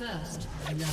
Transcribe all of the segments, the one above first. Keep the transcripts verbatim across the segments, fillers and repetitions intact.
First, no.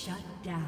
Shut down.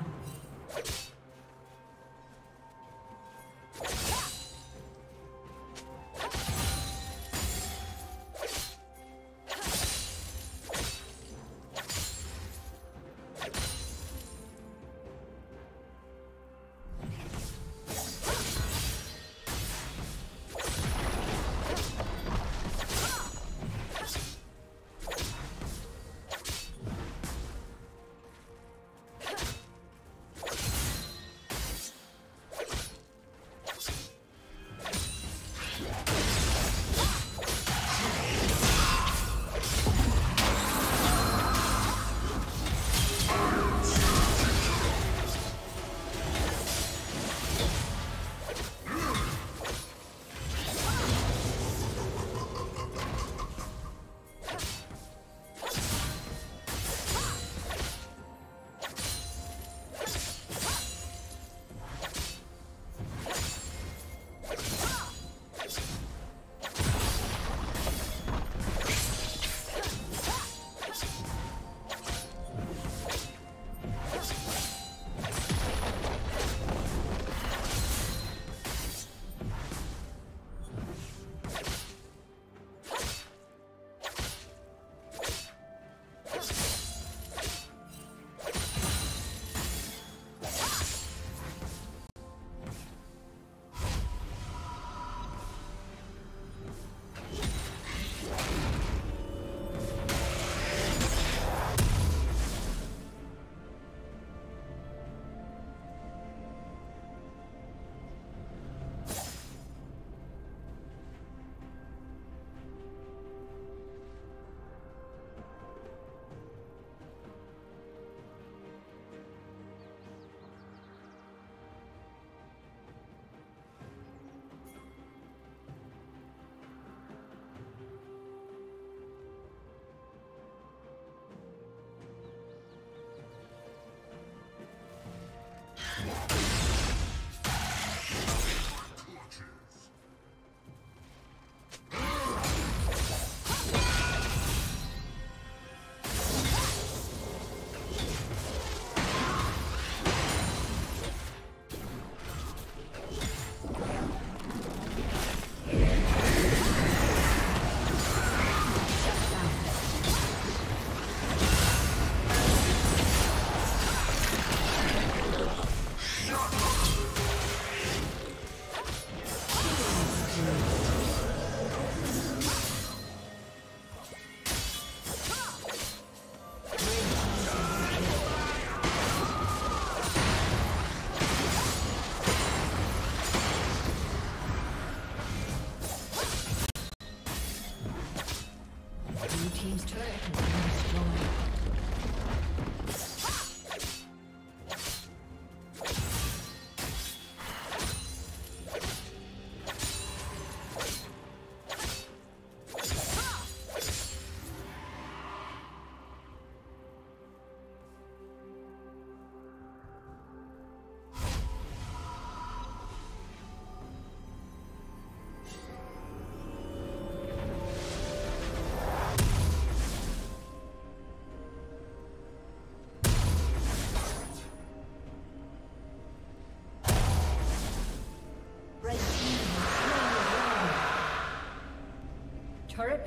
Turret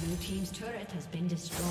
Blue team's turret has been destroyed.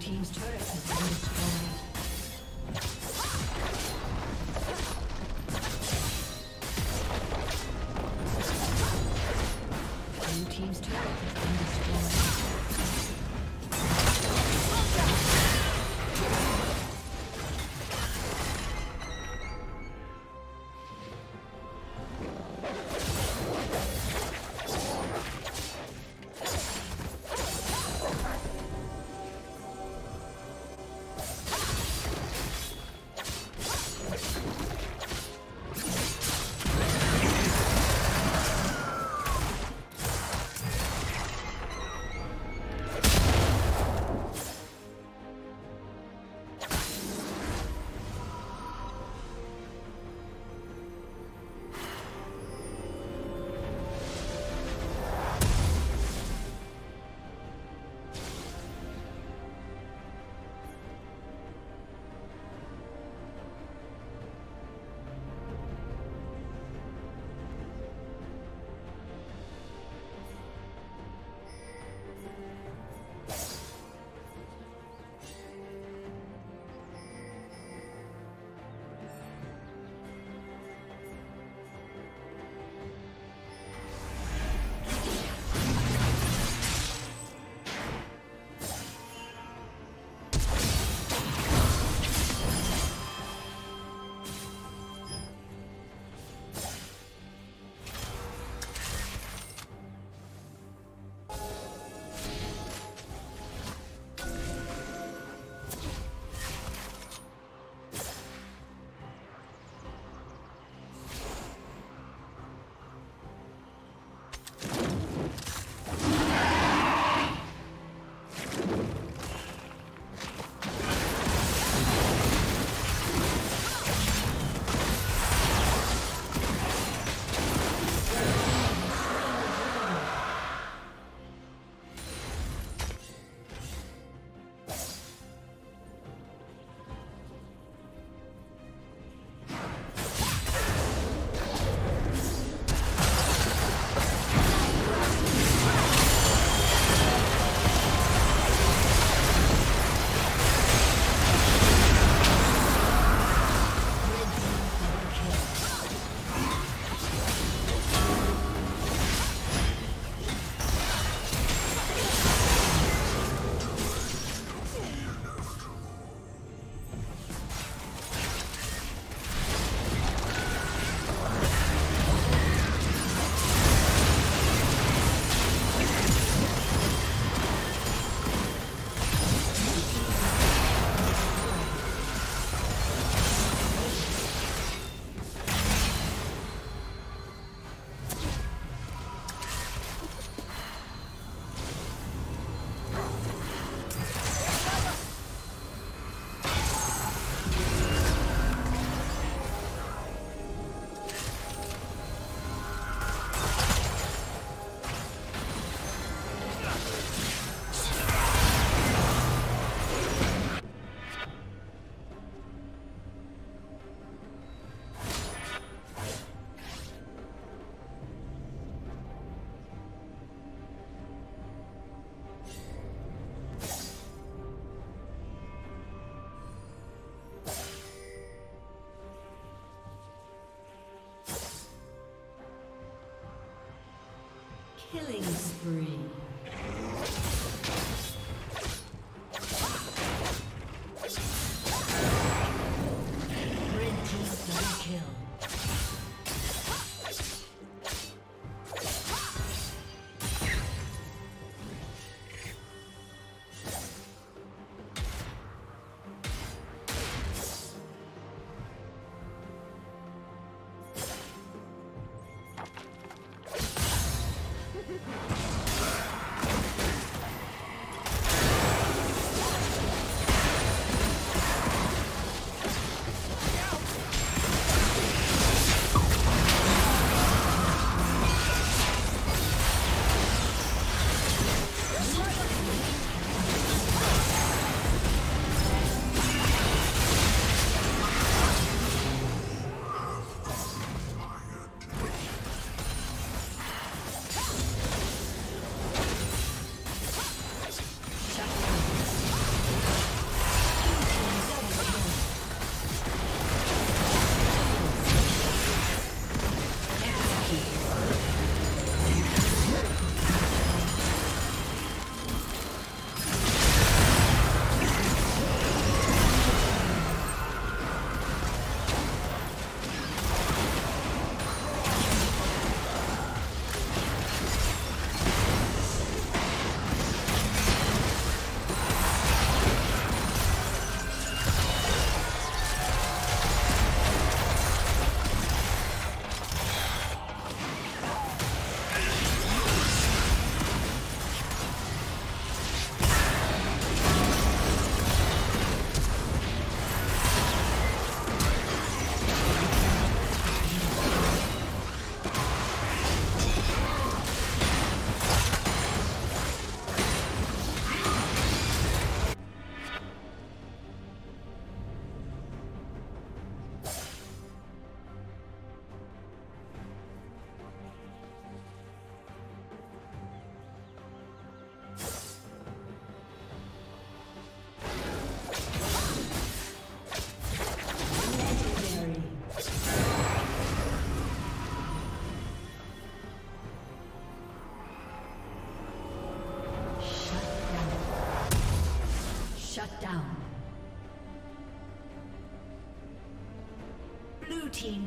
team's turret has been destroyed. Killing spree. team